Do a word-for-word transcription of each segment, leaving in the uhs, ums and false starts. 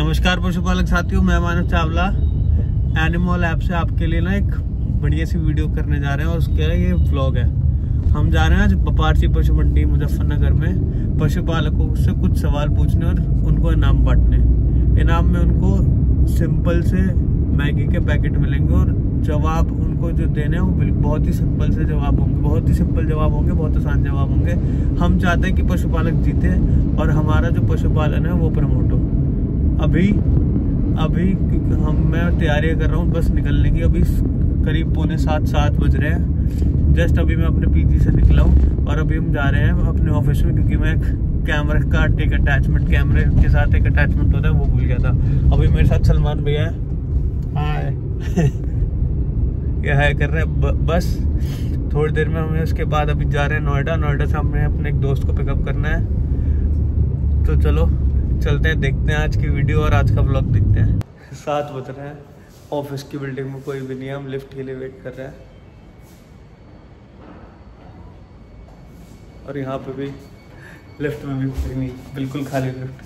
नमस्कार पशुपालक साथियों, मैं मानव चावला एनिमल ऐप से आपके लिए ना एक बढ़िया सी वीडियो करने जा रहे हैं और उसके ये व्लॉग है। हम जा रहे हैं आज बपारसी पशु मंडी मुजफ्फरनगर में पशुपालकों से कुछ सवाल पूछने और उनको इनाम बांटने। इनाम में उनको सिंपल से मैगी के पैकेट मिलेंगे और जवाब उनको जो देने हैं वो बहुत ही सिंपल से जवाब होंगे, बहुत ही सिंपल जवाब होंगे, बहुत आसान जवाब होंगे। हम चाहते हैं कि पशुपालक जीते और हमारा जो पशुपालन है वो प्रमोट हो। अभी अभी हम मैं तैयारियां कर रहा हूँ बस निकलने की। अभी करीब पौने सात सात बज रहे हैं। जस्ट अभी मैं अपने पीजी से निकला हूँ और अभी हम जा रहे हैं अपने ऑफिस में, क्योंकि मैं कैमरा का एक अटैचमेंट कैमरे के साथ एक अटैचमेंट होता है वो भूल गया था। अभी मेरे साथ सलमान भैया है, यह है कर रहे हैं। बस थोड़ी देर में हमें उसके बाद अभी जा रहे हैं नोएडा। नोएडा से हमें अपने एक दोस्त को पिकअप करना है, तो चलो चलते हैं, देखते हैं आज की वीडियो और आज का व्लॉग देखते हैं। सात बज रहे हैं, ऑफिस की बिल्डिंग में कोई भी नहीं है, हम लिफ्ट के लिए वेट कर रहे हैं और यहाँ पे भी लिफ्ट में भी कोई नहीं, बिल्कुल खाली लिफ्ट।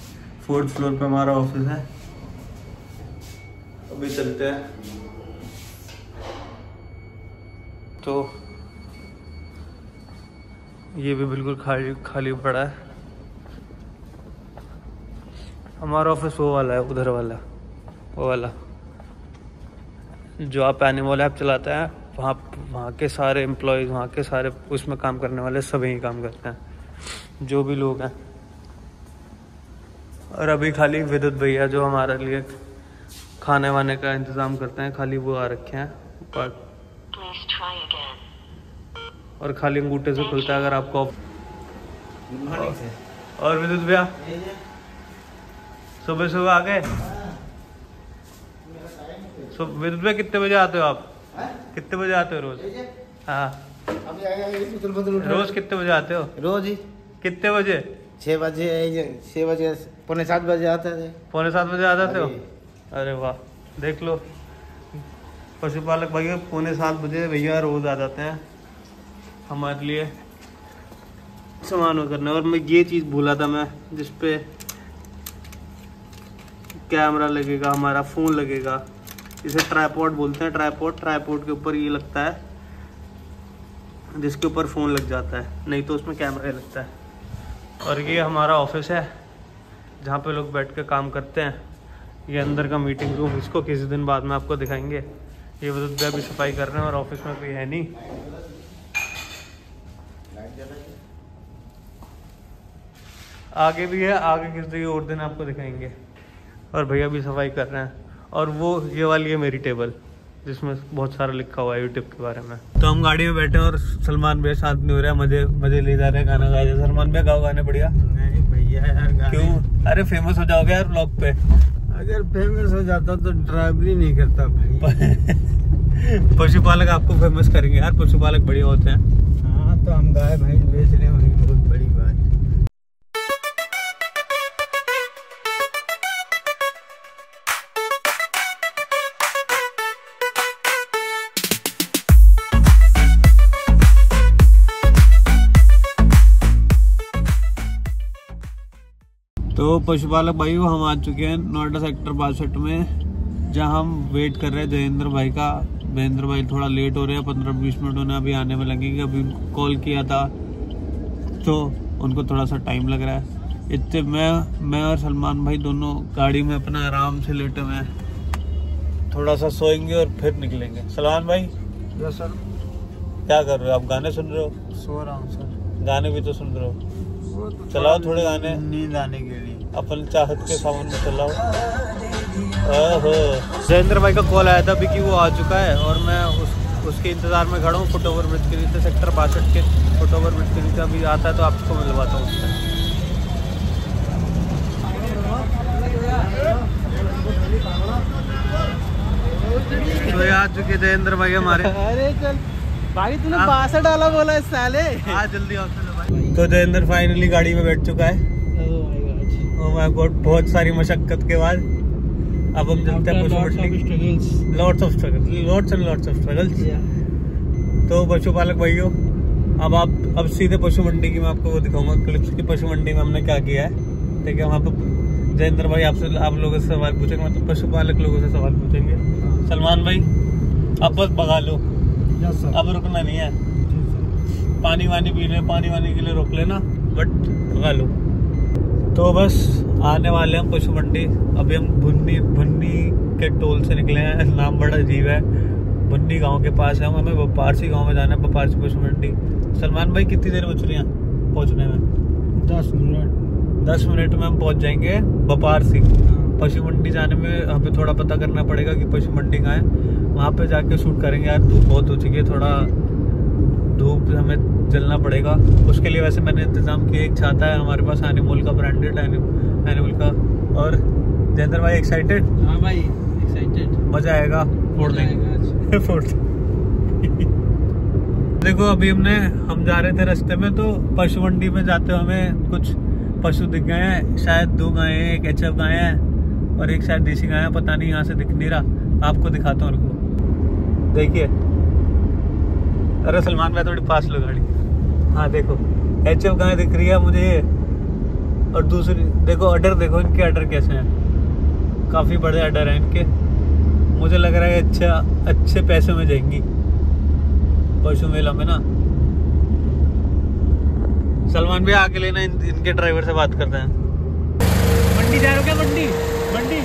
फोर्थ फ्लोर पे हमारा ऑफिस है। अभी चलते हैं। तो ये भी बिल्कुल खाली खाली पड़ा है। हमारा ऑफिस वो वाला है, उधर वाला, वो वाला जो आप एनिमल ऐप चलाते हैं वहाँ वहाँ के सारे एम्प्लॉयज़, वहाँ के सारे उसमें काम करने वाले सभी ही काम करते हैं, जो भी लोग हैं। और अभी खाली विद्युत भैया जो हमारे लिए खाने वाने का इंतज़ाम करते हैं, खाली वो आ रखे हैं। और और खाली अंगूठे से खुलता है अगर आपको। और विद्युत भैया सुबह सुबह आ गए। विद्युत भैया कितने बजे आते हो आप? कितने बजे आते हो रोज? हाँ, रोज कितने बजे आते हो? रोज ही कितने बजे? छह बजे, छह बजे पौने सात बजे आते थे। पौने सात बजे आ जाते हो? अरे वाह, देख लो पशुपालक भैया पौने सात बजे भैया रोज आ जाते हैं हमारे लिए सामान करने। और मैं ये चीज़ भूला था मैं, जिस पे कैमरा लगेगा, हमारा फ़ोन लगेगा, इसे ट्राइपॉड बोलते हैं। ट्राइपॉड ट्राइपॉड के ऊपर ये लगता है जिसके ऊपर फ़ोन लग जाता है, नहीं तो उसमें कैमरा लगता है। और ये हमारा ऑफिस है जहाँ पे लोग बैठ के काम करते हैं। ये अंदर का मीटिंग रूम, इसको किसी दिन बाद में आपको दिखाएंगे। ये वजह अभी सफाई कर रहे हैं और ऑफिस में कोई है नहीं। आगे भी है, आगे किसी और दिन आपको दिखाएंगे। और भैया भी सफाई कर रहे हैं। और वो ये वाली है मेरी टेबल जिसमें बहुत सारा लिखा हुआ है यूट्यूब के बारे में। तो हम गाड़ी में बैठे हैं और सलमान भैया साथ में हो रहा है, मजे मजे ले जा रहे हैं। गाना गाए सलमान भैया, गाओ गाने बढ़िया। नहीं भैया यार, क्यों? अरे फेमस हो जाओगे यार ब्लॉग पे। अगर फेमस हो जाता तो ड्राइवरी नहीं करता भाई। पशुपालक आपको फेमस करेंगे यार, पशुपालक बढ़िया होते हैं। तो हम गाय भैंस बेच रहे हैं, बहुत बड़ी बात है। तो पशुपालक भाई वो हम आ चुके हैं नोएडा सेक्टर बासठ में, जहां हम वेट कर रहे हैं जयेंद्र भाई का। महेंद्र भाई थोड़ा लेट हो रहे हैं, पंद्रह बीस मिनट होने अभी आने में लगेंगे। अभी कॉल किया था तो उनको थोड़ा सा टाइम लग रहा है। इतने मैं मैं और सलमान भाई दोनों गाड़ी में अपना आराम से लेटे हुए हैं, थोड़ा सा सोएंगे और फिर निकलेंगे। सलमान भाई यस सर, क्या कर रहे हो आप? गाने सुन रहे हो? सो रहा हूँ सर। गाने भी तो सुन रहे हो? तो चलाओ थोड़े गाने, नींद आने के लिए। अपन चाहत के सामान में चलाओ। जयेंद्र भाई का कॉल आया था अभी कि वो आ चुका है और मैं उस उसके इंतज़ार में खड़ा हूँ। फुट ओवर ब्रिज के नीचे, सेक्टर बासठ के फुट ओवर ब्रिज के नीचे अभी आता है तो आपको मिलवाता हूँ उससे। तो आ चुके जयेंद्र भाई हमारे। अरे चल भाई, तूने बासठ डाला बोला है साले। हाँ जल्दी आओ भाई। तो जयेंद्र फाइनली गाड़ी में बैठ चुका है ओह माय गॉड, बहुत सारी मशक्कत के बाद। अब हम चलते हैं पशुपालक, lots of struggles, lots and lots of struggles. तो पशुपालक भाइयों, अब आप अब सीधे पशु मंडी की मैं आपको वो दिखाऊंगा क्लिप्स की, पशु मंडी में हमने क्या किया है। ठीक है, वहाँ पर जयेंद्र भाई आपसे आप लोगों से सवाल पूछेंगे, मतलब पशुपालक लोगों से सवाल पूछेंगे। सलमान भाई अब बस भगा लो, अब रुकना नहीं है। पानी वानी पी रहे, पानी वानी के लिए रोक लेना, बट भगा लो। तो बस आने वाले हम पशु मंडी। अभी हम भुन्नी भुन्नी के टोल से निकले हैं, नाम बड़ा अजीब है। भुन्नी गांव के पास है, हमें बपारसी गांव में जाना है, बपारसी पशु मंडी। सलमान भाई कितनी देर बच रही है पहुँचने में? दस मिनट दस मिनट में हम पहुँच जाएंगे बपारसी। पशु मंडी जाने में हमें थोड़ा पता करना पड़ेगा कि पशु मंडी कहाँ है, वहाँ पे जाके शूट करेंगे। यार धूप बहुत हो चुकी है, थोड़ा धूप हमें जलना पड़ेगा। उसके लिए वैसे मैंने इंतज़ाम किया, एक छाता है हमारे पास एनिमल का, ब्रांडेड एनिमल का। और जयेंद्र भाई एक्साइटेड? हाँ भाई एक्साइटेड, मज़ा आएगा, फोड़ देंगे फोड़ देखो अभी हमने हम जा रहे थे रास्ते में तो पशु मंडी में जाते हुए हमें कुछ पशु दिख गए हैं। शायद दो गाय हैं, एक एच एफ गाय है और एक शायद देसी गाय है, पता नहीं, यहाँ से दिख नहीं रहा। आपको दिखाता हूँ, देखिए। अरे सलमान भाई थोड़ी पास लो गाड़ी। हाँ देखो एच एफ गाय दिख रही है मुझे, और दूसरी देखो अडर, देखो इनके अडर कैसे हैं, काफ़ी बड़े अडर हैं इनके। मुझे लग रहा है अच्छा अच्छे पैसे में जाएंगी पशु मेला में ना। सलमान भाई आके लेना, इन, इनके ड्राइवर से बात करते हैं। मंडी जा रहे हो क्या? मंडी मंडी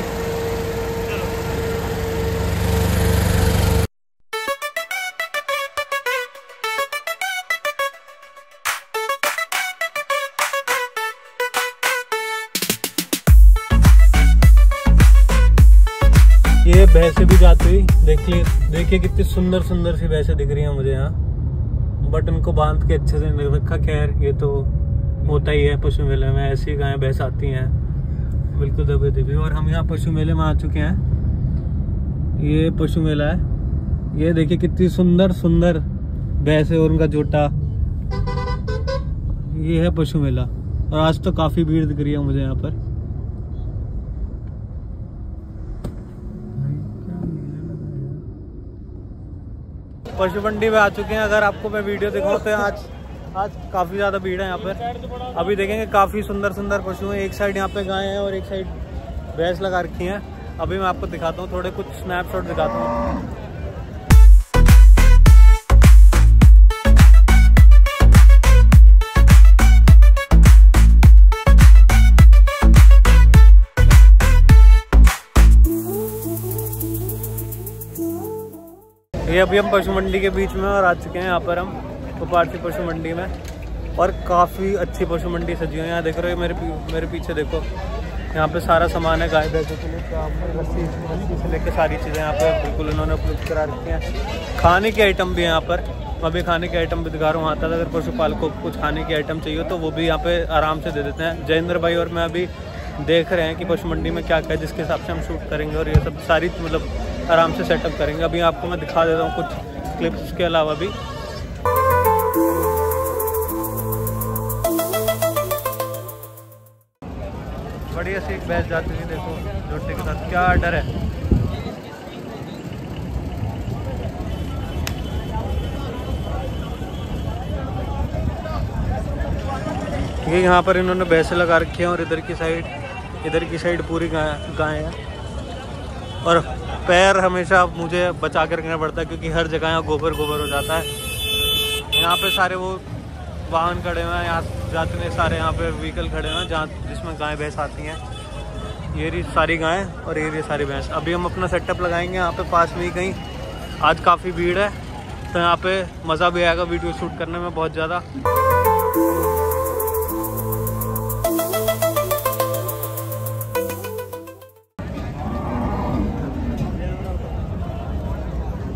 ये भैंसे भी जाती हुई देखिए, देखिए कितनी सुंदर सुंदर सी भैंसे दिख रही हैं मुझे यहाँ, बट उनको बांध के अच्छे से नहीं रखा। खैर ये तो होता ही है पशु मेले में, ऐसी गाय भैंस आती हैं बिल्कुल दबे दबे। और हम यहाँ पशु मेले में आ चुके हैं, ये पशु मेला है। ये देखिए कितनी सुंदर सुंदर भैंसे और उनका जोटा, ये है पशु मेला। और आज तो काफ़ी भीड़ दिख रही है मुझे यहाँ पर। पशु मंडी में आ चुके हैं। अगर आपको मैं वीडियो दिखाऊँ तो आज आज काफ़ी ज़्यादा भीड़ है यहाँ पर। अभी देखेंगे काफ़ी सुंदर सुंदर पशु हैं, एक साइड यहाँ पे गाय हैं और एक साइड भैंस लगा रखी हैं। अभी मैं आपको दिखाता हूँ, थोड़े कुछ स्नैपशॉट दिखाता हूँ। ये अभी हम पशु मंडी के बीच में और आ चुके हैं यहाँ पर हम बपारसी पशु मंडी में। और काफ़ी अच्छी पशु मंडी सजी हुई है, यहाँ देख रहे हो मेरे मेरे पीछे देखो, यहाँ पे सारा सामान है गाय भैंसों के लिए। रस्सी रस्सी से लेके सारी चीज़ें यहाँ पे बिल्कुल इन्होंने उपलब्ध करा रखी हैं। खाने के आइटम भी हैं यहाँ पर, मैं भी खाने के आइटम भी दिखा रहा हूँ। आता था अगर पशुपालकों को कुछ खाने के आइटम चाहिए तो वो भी यहाँ पर आराम से दे देते हैं। जयेंद्र भाई और मैं अभी देख रहे हैं कि पशु मंडी में क्या क्या है, जिसके हिसाब से हम शूट करेंगे और ये सब सारी मतलब आराम से सेटअप करेंगे। अभी आपको मैं दिखा देता हूँ कुछ क्लिप्स के अलावा भी। बढ़िया सी भैंस जाती हुई देखो जोटे के साथ, क्या डर है। ये यहाँ पर इन्होंने भैंसे लगा रखी हैं और इधर की साइड इधर की साइड पूरी गाय है। और पैर हमेशा मुझे बचा कर रखना पड़ता है क्योंकि हर जगह यहाँ गोबर गोबर हो जाता है। यहाँ पे सारे वो वाहन खड़े हुए हैं, यहाँ जाते हुए सारे यहाँ पे व्हीकल खड़े हुए हैं जहाँ जिसमें गाय भैंस आती हैं। ये रही सारी गाय और ये रही सारी भैंस। अभी हम अपना सेटअप लगाएंगे यहाँ पे पास में ही कहीं। आज काफ़ी भीड़ है तो यहाँ पे मज़ा भी आएगा वीडियो शूट करने में बहुत ज़्यादा।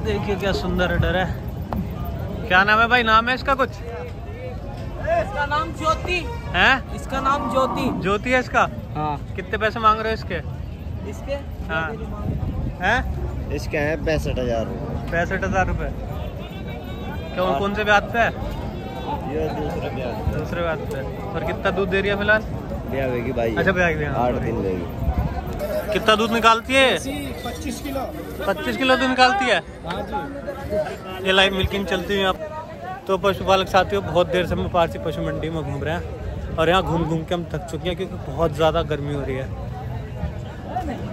देखिए क्या सुंदर अडर है। क्या नाम है भाई, नाम है इसका कुछ? इसका नाम ज्योति है। इसका नाम ज्योति ज्योति है इसका। हाँ। कितने पैसे मांग रहे हो इसके? इसके हाँ है इसके है पैंसठ हजार रूपए। पैंसठ हजार रूपए क्या? और कौन से ब्याज पे है? ये दूसरे ब्याज दूसरे ब्याज पे। और कितना दूध दे रही है फिलहाल? ब्याज भाई। अच्छा ब्याज आठ दिन देगी। कितना दूध निकालती है? पच्चीस किलो। पच्चीस किलो दूध निकालती है। हाँ जी। ये लाइव मिल्किंग चलती है यहाँ। तो पशुपालक साथियों बहुत देर से हम बपारसी पशु मंडी में घूम रहे हैं और यहाँ घूम घूम के हम थक चुके हैं क्योंकि बहुत ज़्यादा गर्मी हो रही है।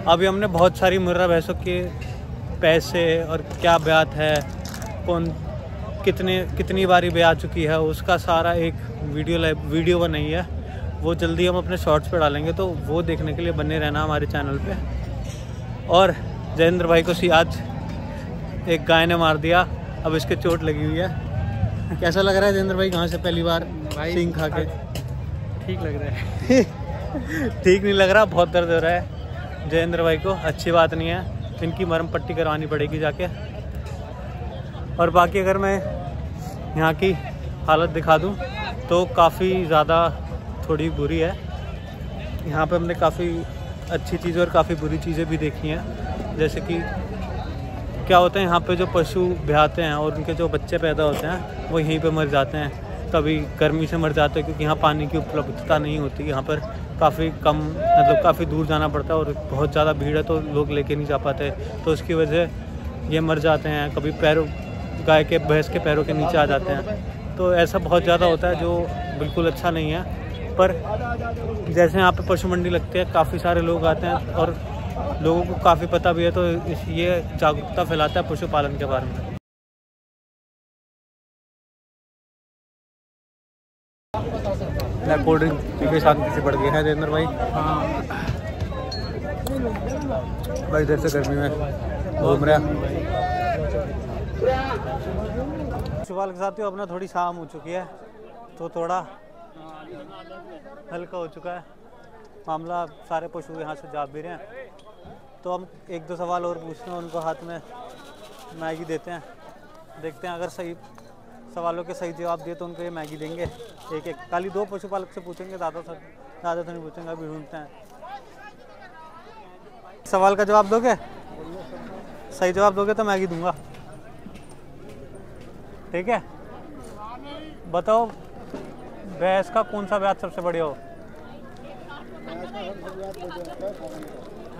अभी हमने बहुत सारी मुर्रा भैंसों के पैसे और क्या ब्यात है, कौन कितने कितनी बारी ब्या चुकी है, उसका सारा एक वीडियो लाइव वीडियो बनाई है। वो जल्दी हम अपने शॉर्ट्स पे डालेंगे, तो वो देखने के लिए बने रहना हमारे चैनल पे। और जयेंद्र भाई को सी आज एक गाय ने मार दिया, अब इसके चोट लगी हुई है। कैसा लग रहा है जयेंद्र भाई, कहाँ से पहली बार सींग खा के? ठीक लग रहा है ठीक नहीं लग रहा, बहुत दर्द हो रहा है जयेंद्र भाई को। अच्छी बात नहीं है, इनकी मरहम पट्टी करवानी पड़ेगी जाके। और बाकी अगर मैं यहाँ की हालत दिखा दूँ तो काफ़ी ज़्यादा थोड़ी बुरी है। यहाँ पे हमने काफ़ी अच्छी चीज़ें और काफ़ी बुरी चीज़ें भी देखी हैं, जैसे कि क्या होता है यहाँ पे जो पशु ब्याहते हैं और उनके जो बच्चे पैदा होते हैं वो यहीं पे मर जाते हैं। कभी गर्मी से मर जाते हैं क्योंकि यहाँ पानी की उपलब्धता नहीं होती। यहाँ पर काफ़ी कम मतलब काफ़ी दूर जाना पड़ता है और बहुत ज़्यादा भीड़ है, तो लोग लेके नहीं जा पाते, तो उसकी वजह से ये मर जाते हैं। कभी पैरों गाय के भैंस के पैरों के नीचे आ जाते हैं, तो ऐसा बहुत ज़्यादा होता है जो बिल्कुल अच्छा नहीं है। पर जैसे यहाँ पे पशु मंडी लगती है, काफ़ी सारे लोग आते हैं और लोगों को काफ़ी पता भी है, तो इस ये जागरूकता फैलाता है पशुपालन के बारे में। कोल्ड ड्रिंक पी के शांति से बढ़ गया है नरेंद्र भाई। भाई इधर से गर्मी में घूम रहा सुबह के साथ ही। अपना थोड़ी शाम हो चुकी है, तो थोड़ा हल्का हो चुका है मामला। सारे पशु यहाँ से जा भी रहे हैं, तो हम एक दो सवाल और पूछते हैं। उनको हाथ में मैगी देते हैं, देखते हैं अगर सही सवालों के सही जवाब दिए तो उनको ये मैगी देंगे। एक एक खाली दो पशुपालक से पूछेंगे, दादा सर दादा तो नहीं पूछेंगे, अभी ढूंढते हैं। सवाल का जवाब दोगे, सही जवाब दोगे तो मैगी दूंगा, ठीक है? बताओ भैंस का कौन सा ब्याज सबसे बढ़िया हो?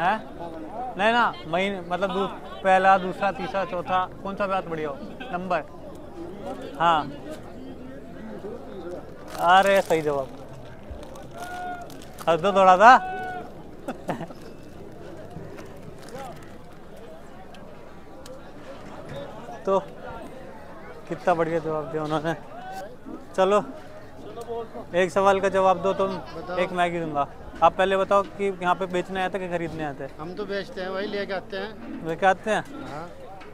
है नहीं ना, महीने मतलब दूध पहला दूसरा तीसरा चौथा, कौन सा ब्याज बढ़िया हो नंबर? हाँ, अरे सही जवाब। हंस दो थोड़ा सा तो कितना बढ़िया जवाब दिया उन्होंने। चलो एक सवाल का जवाब दो, तुम एक मैगी दूंगा। आप पहले बताओ कि यहाँ पे बेचने आते हैं कि खरीदने आते हैं? हम तो बेचते हैं, वही लेके आते हैं। लेके आते हैं हाँ।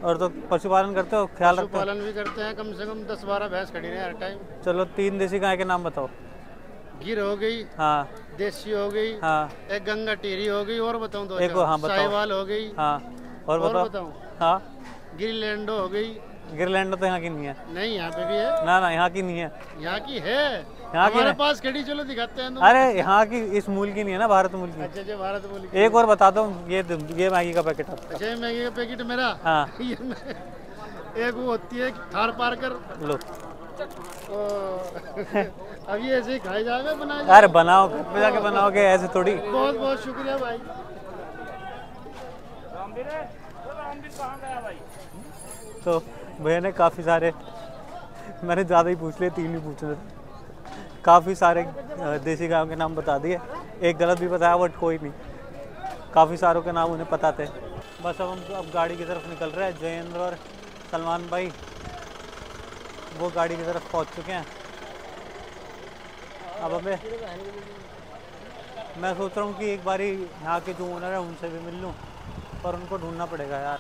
और तो पशुपालन करते हो, ख्याल रखते हो? पशुपालन भी करते हैं, कम से कम दस बारह भैंस खड़ी रहे हर टाइम। चलो तीन देसी गाय के नाम बताओ। गिर हो गई हाँ, देसी हो गई हाँ, एक गंगा टेरी हो गई, और बताऊँ तो एक शाहीवाल हो गई हाँ, और बताऊँ हाँ गिरलैंडो हो गई। गिरलैंडो तो यहाँ की नहीं है। नहीं यहाँ पे भी है ना, ना यहाँ की नहीं है। यहाँ की है, यहाँ की पास खड़ी, चलो दिखाते हैं। अरे यहाँ की इस मूल की नहीं है ना, भारत मूल की। अच्छा अच्छा भारत मूल की। एक और बता दो, ये ये मैगी का पैकेट। अच्छा मैगी का पैकेट मेरा हाँ। एक वो होती है थार पारकर, लो अब ये ऐसे खाए जाएगा बनाए। अरे बनाओ, घर पे जाके बनाओगे ऐसे थोड़ी। बहुत बहुत शुक्रिया भाई। तो भैया ने काफ़ी सारे, मैंने ज़्यादा ही पूछ लिए, तीन ही पूछे थे, काफ़ी सारे देसी गायों के नाम बता दिए। एक गलत भी बताया, बट कोई नहीं, काफ़ी सारों के नाम उन्हें पता थे। बस अब हम अब गाड़ी की तरफ निकल रहे हैं। जयेंद्र और सलमान भाई वो गाड़ी की तरफ पहुंच चुके हैं। अब हमें मैं सोच रहा हूँ कि एक बारी यहाँ के जो ओनर हैं उनसे भी मिल लूँ, पर उनको ढूंढना पड़ेगा यार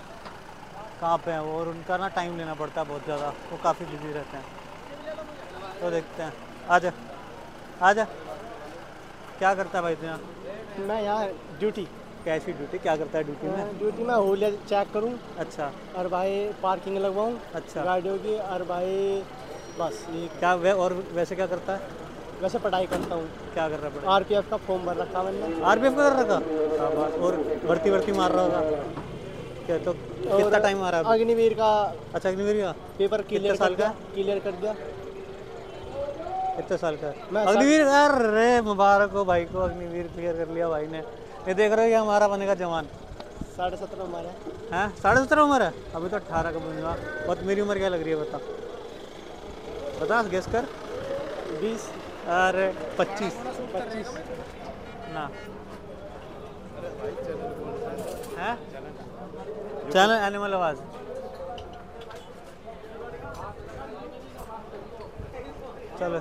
कहाँ पे हैं वो, और उनका ना टाइम लेना पड़ता है बहुत ज़्यादा, वो काफ़ी बिजी रहते हैं। तो देखते हैं। आजा आजा, क्या करता है भाई तू यहाँ? मैं यहाँ ड्यूटी। कैसी ड्यूटी, क्या करता है ड्यूटी में? ड्यूटी में होलिया चेक करूँ। अच्छा। और भाई पार्किंग लगवाऊँ। अच्छा। गाड़ियों की। और भाई बस ये क्या वे, और वैसे क्या करता है? वैसे पढ़ाई करता हूँ। क्या कर रहा है? आर पी एफ का फॉर्म भर रखा मैंने। आर पी एफ का कर रखा? और भर्ती भर्ती मार रहा था। तो कितना टाइम आ रहा है? अग्निवीर का। अच्छा अग्निवीर का पेपर क्लियर साल का क्लियर कर दिया। कितने साल का अग्निवीर? अरे मुबारक हो भाई को, अग्निवीर क्लियर कर लिया भाई ने। ये देख रहे हो, ये हमारा बनेगा जवान। साढ़े सत्रह उम्र है। हैं साढ़े सत्रह उम्र है? अभी तो अट्ठारह का बनूंगा। और मेरी उम्र क्या लग रही है बता बता, गेस कर। बीस? अरे पच्चीस। पच्चीस ना चैनल एनिमल आवाज। चलो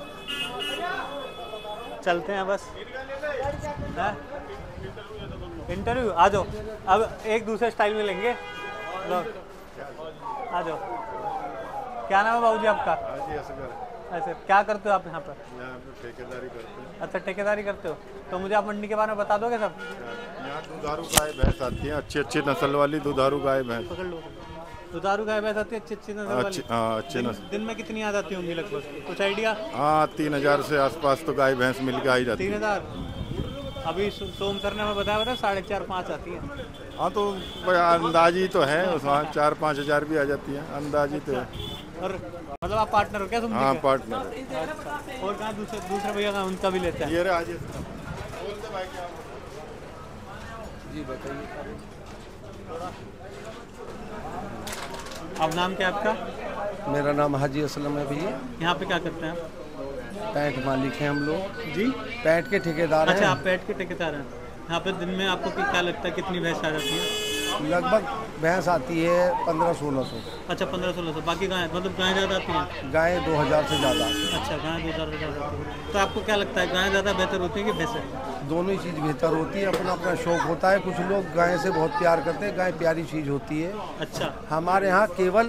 चलते हैं बस। इंटरव्यू आ जाओ, अब एक दूसरे स्टाइल में लेंगे लोग। आ जाओ। क्या नाम है बाबू जी आपका? हाजी असलम। ऐसे क्या करते हो आप यहाँ पर? यहाँ पे ठेकेदारी करते हैं। अच्छा, ठेकेदारी करते हो, तो मुझे आप मंडी के बारे में बता दोगे सब? यहाँ दुधारू गाय भैंस आती है, अच्छी अच्छी नस्ल वाली दुधारू गाय भैंस। पकड़ लो। दुधारू गाय भैंस आती है अच्छी अच्छी नस्ल वाली। हाँ, अच्छी नस्ल। दिन में कितनी आ जाती होंगी लगभग, कुछ आइडिया? हाँ, तीन हज़ार से आसपास तो गाय भैंस मिल के आई जाती है। तीन हज़ार अभी सोम सर ने हमें बताया था, साढ़े चार पाँच आती है। हाँ, तो अंदाजी तो है उसमें चार पाँच हज़ार भी आ जाती है, अंदाजी तो है। और मतलब आप पार्टनर हो क्या? हाँ, पार्टनर। और कहाँ दूसरे दूसरे भैया का उनका भी लेते हैं? ये रहा हाजी जी। बताइए अब नाम क्या आपका? मेरा नाम हाजी असलम है भैया। यहाँ पे क्या करते हैं आप? पैट मालिक हैं हम लोग जी, पैट के ठेकेदार हैं। अच्छा, आप पैट के ठेकेदार हैं। यहाँ पे दिन में आपको क्या लगता है कितनी भैंस आ जाती है? लगभग भैंस आती है पंद्रह सोलह सौ। अच्छा, पंद्रह सोलह सौ। बाकी गाय मतलब गाय ज़्यादा आती है? गाय दो हज़ार से ज़्यादा। अच्छा, गाय दो हज़ार से ज़्यादा। तो आपको क्या लगता है गाय ज़्यादा बेहतर होती है कि भैंसें? दोनों ही चीज़ बेहतर होती है, अपना अपना शौक होता है। कुछ लोग गाय से बहुत प्यार करते हैं, गाय प्यारी चीज़ होती है। अच्छा, हमारे यहाँ केवल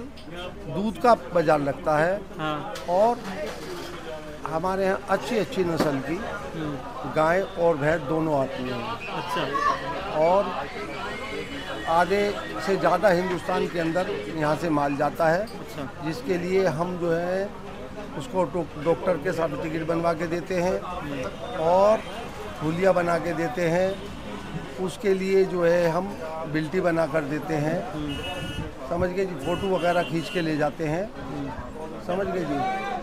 दूध का बाजार लगता है और हमारे यहाँ अच्छी अच्छी नस्ल की गाय और भैंस दोनों आती हैं। अच्छा। और आधे से ज़्यादा हिंदुस्तान के अंदर यहाँ से माल जाता है। अच्छा। जिसके लिए हम जो है उसको डॉक्टर के सर्टिफिकेट बनवा के देते हैं और हुलिया बना के देते हैं, उसके लिए जो है हम बिल्टी बना कर देते हैं, समझ गए जी। फ़ोटो वगैरह खींच के ले जाते हैं, समझ गए जी।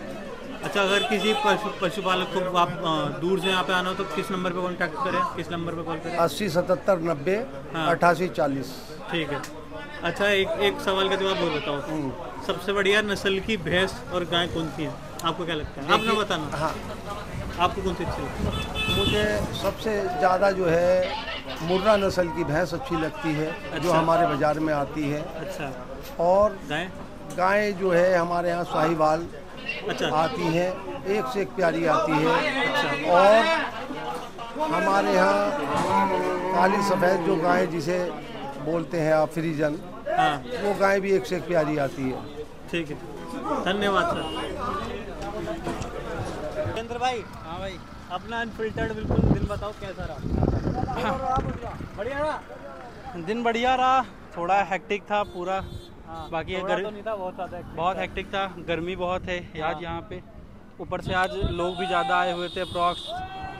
अच्छा, अगर किसी पशु पशुपालक को आप दूर से यहाँ पे आना हो तो किस नंबर पे कांटेक्ट करें, किस नंबर पे कॉल करें? अस्सी सतहत्तर नब्बे अट्ठासी चालीस। ठीक है। अच्छा, एक एक सवाल का जवाब बोल बताओ, सबसे बढ़िया नस्ल की भैंस और गाय कौन सी है, आपको क्या लगता है? आप ना बताना। हाँ, आपको कौन सी अच्छी लगती है? मुझे सबसे ज़्यादा जो है मुर्रा नस्ल की भैंस अच्छी लगती है जो हमारे बाज़ार में आती है। अच्छा। और गाय गाय जो है हमारे यहाँ शाहीवाल। अच्छा। आती है, एक से एक प्यारी आती है। अच्छा। और हमारे यहाँ काली सफ़ेद जो गाय जिसे बोलते हैं अफ्रीजन। हाँ। वो गाय भी एक से एक प्यारी आती है। ठीक है, धन्यवाद सर। जयेंद्र भाई। हाँ भाई, अपना अनफिल्टर्ड बिल्कुल दिन बताओ कैसा रहा? बढ़िया रहा दिन, बढ़िया रहा। थोड़ा हैक्टिक था पूरा। हाँ, बाकी गर्मी तो नहीं था, बहुत ज़्यादा बहुत हेक्टिक था। गर्मी बहुत है आज यहाँ पे, ऊपर से आज लोग भी ज़्यादा आए हुए थे, अप्रॉक्स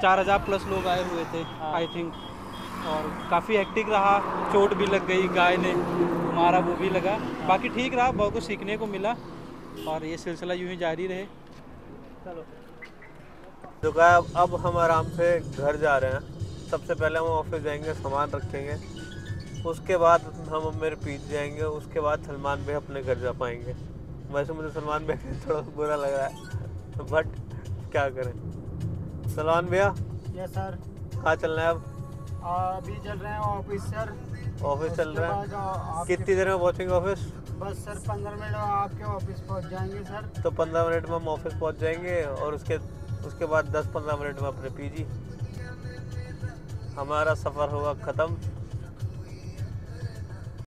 चार हज़ार प्लस लोग आए हुए थे आई थिंक। और काफ़ी हेक्टिक रहा, चोट भी लग गई, गाय ने मारा वो भी लगा। बाकी ठीक रहा, बहुत कुछ सीखने को मिला और ये सिलसिला यूँ ही जारी रहे। चलो तो गाय अब हम आराम से घर जा रहे हैं। सबसे पहले हम ऑफिस जाएंगे, सामान रखेंगे, उसके बाद हम मेरे पीछे जाएंगे, उसके बाद सलमान भाई अपने घर जा पाएंगे। वैसे मुझे सलमान भाई थोड़ा बुरा लग रहा है, बट क्या करें। सलमान भैया। Yes sir. कहाँ चलना है अब? अभी चल रहे हैं ऑफिस सर। ऑफिस चल रहा है? कितनी देर में पहुँचेंगे ऑफिस? बस सर पंद्रह मिनट में आपके ऑफिस पहुँच जाएंगे सर। तो पंद्रह मिनट में हम ऑफिस पहुँच जाएंगे और उसके उसके बाद दस पंद्रह मिनट में अपने पी जी। हमारा सफ़र होगा ख़त्म।